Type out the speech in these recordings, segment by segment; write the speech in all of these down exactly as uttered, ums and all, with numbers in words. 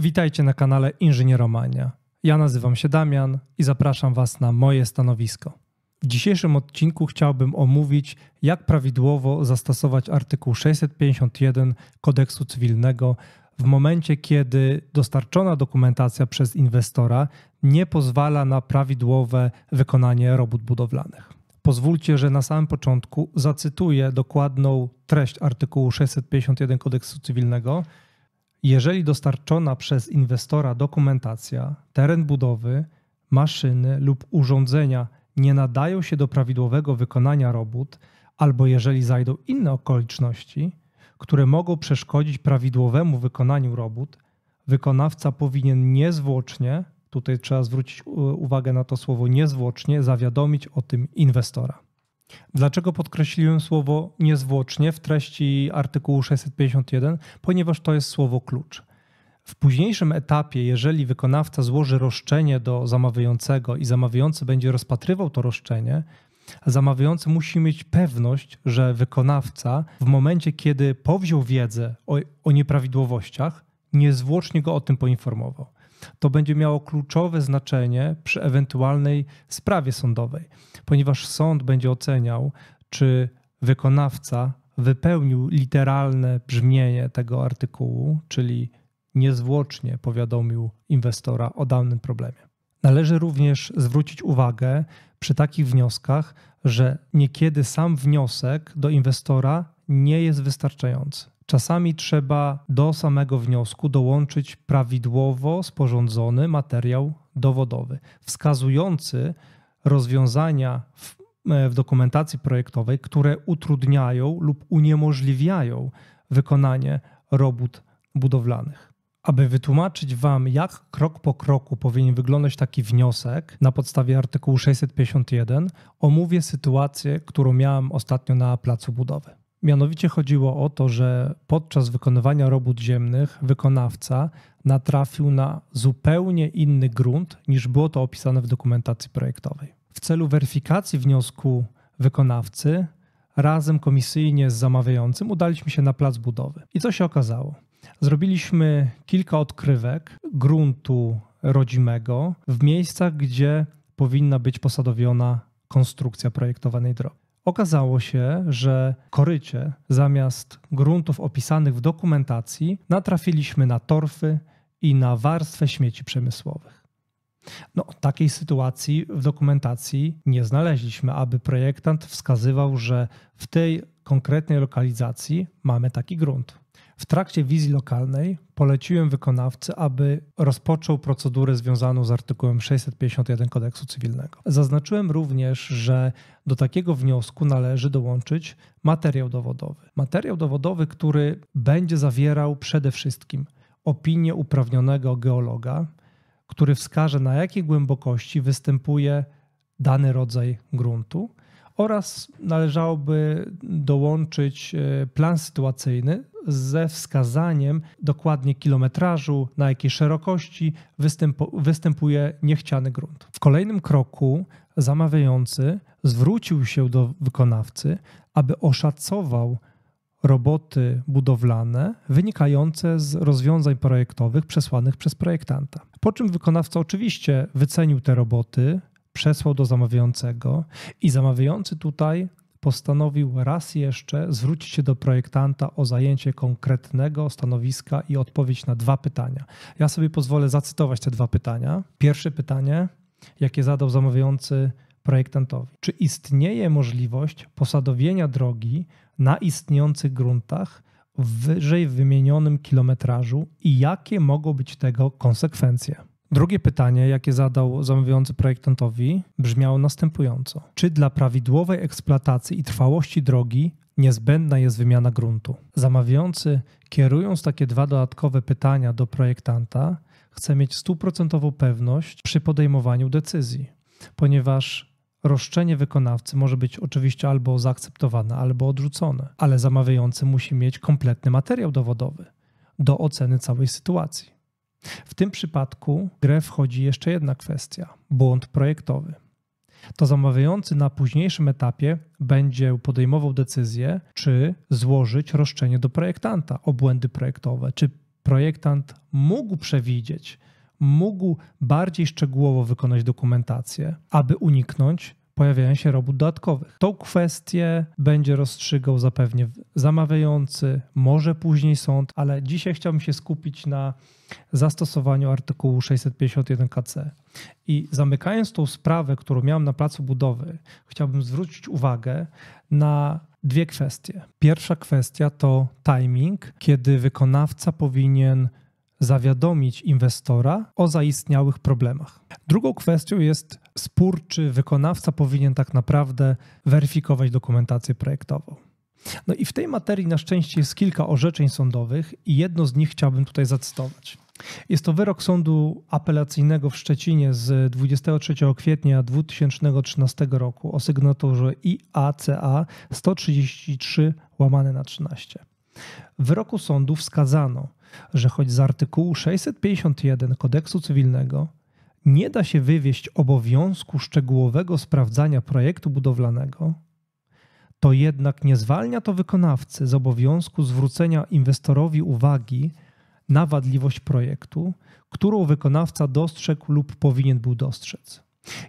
Witajcie na kanale Inżynieromania. Ja nazywam się Damian i zapraszam Was na moje stanowisko. W dzisiejszym odcinku chciałbym omówić, jak prawidłowo zastosować artykuł sześćset pięćdziesiąt jeden kodeksu cywilnego w momencie, kiedy dostarczona dokumentacja przez inwestora nie pozwala na prawidłowe wykonanie robót budowlanych. Pozwólcie, że na samym początku zacytuję dokładną treść artykułu sześćset pięćdziesiąt jeden kodeksu cywilnego. Jeżeli dostarczona przez inwestora dokumentacja, teren budowy, maszyny lub urządzenia nie nadają się do prawidłowego wykonania robót, albo jeżeli zajdą inne okoliczności, które mogą przeszkodzić prawidłowemu wykonaniu robót, wykonawca powinien niezwłocznie, tutaj trzeba zwrócić uwagę na to słowo niezwłocznie, zawiadomić o tym inwestora. Dlaczego podkreśliłem słowo niezwłocznie w treści artykułu sześćset pięćdziesiąt jeden? Ponieważ to jest słowo klucz. W późniejszym etapie, jeżeli wykonawca złoży roszczenie do zamawiającego i zamawiający będzie rozpatrywał to roszczenie, zamawiający musi mieć pewność, że wykonawca w momencie, kiedy powziął wiedzę o, o nieprawidłowościach, niezwłocznie go o tym poinformował. To będzie miało kluczowe znaczenie przy ewentualnej sprawie sądowej, ponieważ sąd będzie oceniał, czy wykonawca wypełnił literalne brzmienie tego artykułu, czyli niezwłocznie powiadomił inwestora o danym problemie. Należy również zwrócić uwagę przy takich wnioskach, że niekiedy sam wniosek do inwestora nie jest wystarczający. Czasami trzeba do samego wniosku dołączyć prawidłowo sporządzony materiał dowodowy, wskazujący rozwiązania w, w dokumentacji projektowej, które utrudniają lub uniemożliwiają wykonanie robót budowlanych. Aby wytłumaczyć Wam, jak krok po kroku powinien wyglądać taki wniosek na podstawie artykułu sześćset pięćdziesiąt jeden, omówię sytuację, którą miałem ostatnio na placu budowy. Mianowicie chodziło o to, że podczas wykonywania robót ziemnych wykonawca natrafił na zupełnie inny grunt, niż było to opisane w dokumentacji projektowej. W celu weryfikacji wniosku wykonawcy razem komisyjnie z zamawiającym udaliśmy się na plac budowy. I co się okazało? Zrobiliśmy kilka odkrywek gruntu rodzimego w miejscach, gdzie powinna być posadowiona konstrukcja projektowanej drogi. Okazało się, że korycie zamiast gruntów opisanych w dokumentacji natrafiliśmy na torfy i na warstwę śmieci przemysłowych. No, takiej sytuacji w dokumentacji nie znaleźliśmy, aby projektant wskazywał, że w tej konkretnej lokalizacji mamy taki grunt. W trakcie wizji lokalnej poleciłem wykonawcy, aby rozpoczął procedurę związaną z artykułem sześćset pięćdziesiąt jeden kodeksu cywilnego. Zaznaczyłem również, że do takiego wniosku należy dołączyć materiał dowodowy. Materiał dowodowy, który będzie zawierał przede wszystkim opinię uprawnionego geologa, który wskaże, na jakiej głębokości występuje dany rodzaj gruntu, oraz należałoby dołączyć plan sytuacyjny ze wskazaniem dokładnie kilometrażu, na jakiej szerokości występu, występuje niechciany grunt. W kolejnym kroku zamawiający zwrócił się do wykonawcy, aby oszacował roboty budowlane wynikające z rozwiązań projektowych przesłanych przez projektanta. Po czym wykonawca oczywiście wycenił te roboty, przesłał do zamawiającego i zamawiający tutaj postanowił raz jeszcze zwrócić się do projektanta o zajęcie konkretnego stanowiska i odpowiedź na dwa pytania. Ja sobie pozwolę zacytować te dwa pytania. Pierwsze pytanie, jakie zadał zamawiający projektantowi. Czy istnieje możliwość posadowienia drogi na istniejących gruntach w wyżej wymienionym kilometrażu i jakie mogą być tego konsekwencje? Drugie pytanie, jakie zadał zamawiający projektantowi, brzmiało następująco. Czy dla prawidłowej eksploatacji i trwałości drogi niezbędna jest wymiana gruntu? Zamawiający, kierując takie dwa dodatkowe pytania do projektanta, chce mieć stuprocentową pewność przy podejmowaniu decyzji, ponieważ roszczenie wykonawcy może być oczywiście albo zaakceptowane, albo odrzucone, ale zamawiający musi mieć kompletny materiał dowodowy do oceny całej sytuacji. W tym przypadku w grę wchodzi jeszcze jedna kwestia – błąd projektowy. To zamawiający na późniejszym etapie będzie podejmował decyzję, czy złożyć roszczenie do projektanta o błędy projektowe, czy projektant mógł przewidzieć, mógł bardziej szczegółowo wykonać dokumentację, aby uniknąć pojawiania się robót dodatkowych. Tą kwestię będzie rozstrzygał zapewne zamawiający, może później sąd, ale dzisiaj chciałbym się skupić na zastosowaniu artykułu sześćset pięćdziesiąt jeden K C. I zamykając tą sprawę, którą miałem na placu budowy, chciałbym zwrócić uwagę na dwie kwestie. Pierwsza kwestia to timing, kiedy wykonawca powinien zawiadomić inwestora o zaistniałych problemach. Drugą kwestią jest spór, czy wykonawca powinien tak naprawdę weryfikować dokumentację projektową. No i w tej materii na szczęście jest kilka orzeczeń sądowych i jedno z nich chciałbym tutaj zacytować. Jest to wyrok Sądu Apelacyjnego w Szczecinie z dwudziestego trzeciego kwietnia dwa tysiące trzynastego roku o sygnaturze I A C A sto trzydzieści trzy łamane na trzynaście. W wyroku sądu wskazano, że choć z artykułu sześćset pięćdziesiąt jeden kodeksu cywilnego nie da się wywieść obowiązku szczegółowego sprawdzania projektu budowlanego, to jednak nie zwalnia to wykonawcy z obowiązku zwrócenia inwestorowi uwagi na wadliwość projektu, którą wykonawca dostrzegł lub powinien był dostrzec.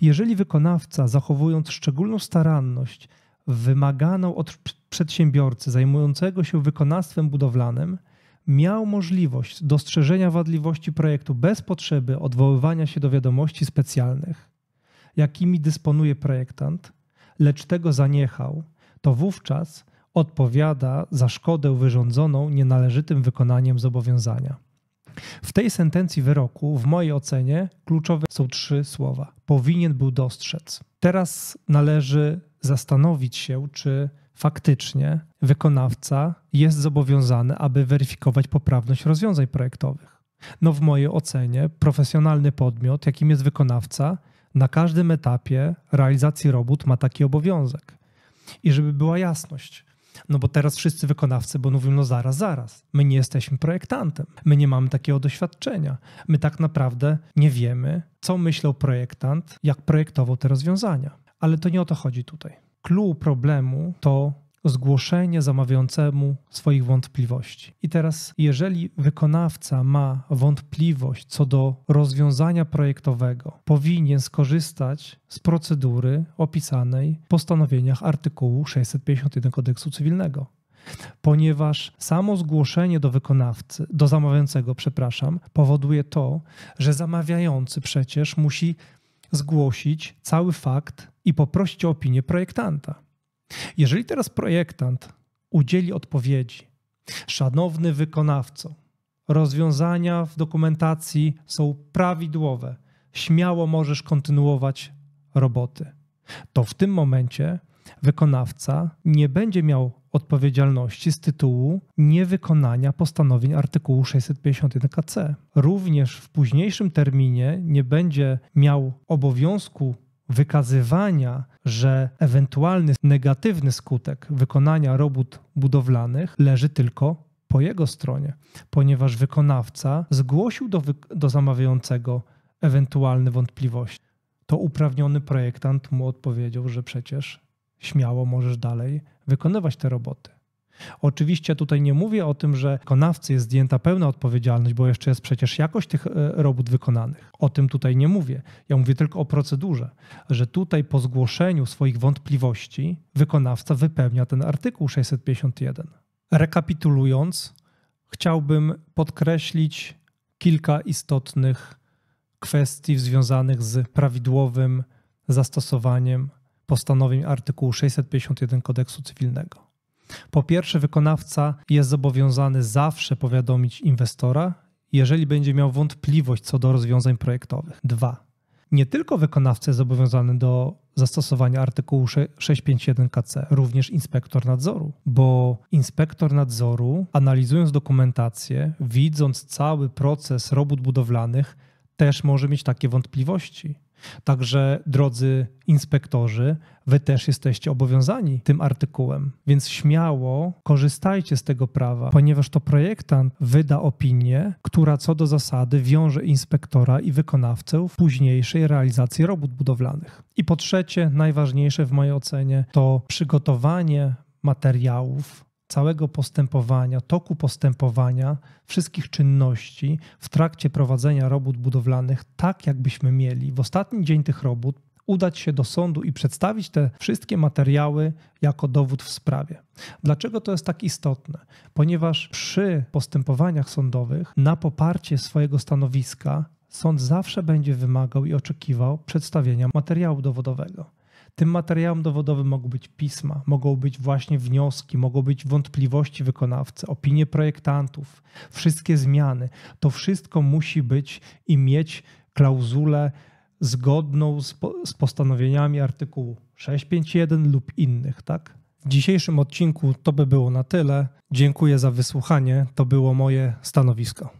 Jeżeli wykonawca, zachowując szczególną staranność wymaganą od przedsiębiorcy zajmującego się wykonawstwem budowlanym, miał możliwość dostrzeżenia wadliwości projektu bez potrzeby odwoływania się do wiadomości specjalnych, jakimi dysponuje projektant, lecz tego zaniechał, to wówczas odpowiada za szkodę wyrządzoną nienależytym wykonaniem zobowiązania. W tej sentencji wyroku, w mojej ocenie, kluczowe są trzy słowa. Powinien był dostrzec. Teraz należy zastanowić się, czy faktycznie wykonawca jest zobowiązany, aby weryfikować poprawność rozwiązań projektowych. No w mojej ocenie profesjonalny podmiot, jakim jest wykonawca, na każdym etapie realizacji robót ma taki obowiązek. I żeby była jasność, no bo teraz wszyscy wykonawcy, bo mówią, no zaraz, zaraz, my nie jesteśmy projektantem, my nie mamy takiego doświadczenia, my tak naprawdę nie wiemy, co myślał projektant, jak projektował te rozwiązania. Ale to nie o to chodzi tutaj. Clou problemu to zgłoszenie zamawiającemu swoich wątpliwości. I teraz, jeżeli wykonawca ma wątpliwość co do rozwiązania projektowego, powinien skorzystać z procedury opisanej w postanowieniach artykułu sześćset pięćdziesiąt jeden kodeksu cywilnego. Ponieważ samo zgłoszenie do wykonawcy, do zamawiającego, przepraszam, powoduje to, że zamawiający przecież musi zgłosić cały fakt i poprosić o opinię projektanta. Jeżeli teraz projektant udzieli odpowiedzi, szanowny wykonawco, rozwiązania w dokumentacji są prawidłowe, śmiało możesz kontynuować roboty, to w tym momencie wykonawca nie będzie miał odpowiedzialności z tytułu niewykonania postanowień artykułu sześćset pięćdziesiąt jeden K C. Również w późniejszym terminie nie będzie miał obowiązku wykazywania, że ewentualny negatywny skutek wykonania robót budowlanych leży tylko po jego stronie, ponieważ wykonawca zgłosił do, wy do zamawiającego ewentualne wątpliwości. To uprawniony projektant mu odpowiedział, że przecież śmiało możesz dalej wykonywać te roboty. Oczywiście tutaj nie mówię o tym, że wykonawcy jest zdjęta pełna odpowiedzialność, bo jeszcze jest przecież jakość tych robót wykonanych. O tym tutaj nie mówię. Ja mówię tylko o procedurze, że tutaj po zgłoszeniu swoich wątpliwości wykonawca wypełnia ten artykuł sześćset pięćdziesiąt jeden. Rekapitulując, chciałbym podkreślić kilka istotnych kwestii związanych z prawidłowym zastosowaniem postanowień artykułu sześćset pięćdziesiąt jeden kodeksu cywilnego. Po pierwsze, wykonawca jest zobowiązany zawsze powiadomić inwestora, jeżeli będzie miał wątpliwość co do rozwiązań projektowych. Dwa. Nie tylko wykonawca jest zobowiązany do zastosowania artykułu sześćset pięćdziesiąt jeden K C, również inspektor nadzoru, bo inspektor nadzoru, analizując dokumentację, widząc cały proces robót budowlanych, też może mieć takie wątpliwości. Także, drodzy inspektorzy, wy też jesteście obowiązani tym artykułem, więc śmiało korzystajcie z tego prawa, ponieważ to projektant wyda opinię, która co do zasady wiąże inspektora i wykonawcę w późniejszej realizacji robót budowlanych. I po trzecie, najważniejsze w mojej ocenie, to przygotowanie materiałów całego postępowania, toku postępowania, wszystkich czynności w trakcie prowadzenia robót budowlanych, tak jakbyśmy mieli w ostatni dzień tych robót udać się do sądu i przedstawić te wszystkie materiały jako dowód w sprawie. Dlaczego to jest tak istotne? Ponieważ przy postępowaniach sądowych na poparcie swojego stanowiska sąd zawsze będzie wymagał i oczekiwał przedstawienia materiału dowodowego. Tym materiałem dowodowym mogą być pisma, mogą być właśnie wnioski, mogą być wątpliwości wykonawcy, opinie projektantów, wszystkie zmiany. To wszystko musi być i mieć klauzulę zgodną z, po, z postanowieniami artykułu sześćset pięćdziesiąt jeden lub innych, tak? W dzisiejszym odcinku to by było na tyle. Dziękuję za wysłuchanie. To było moje stanowisko.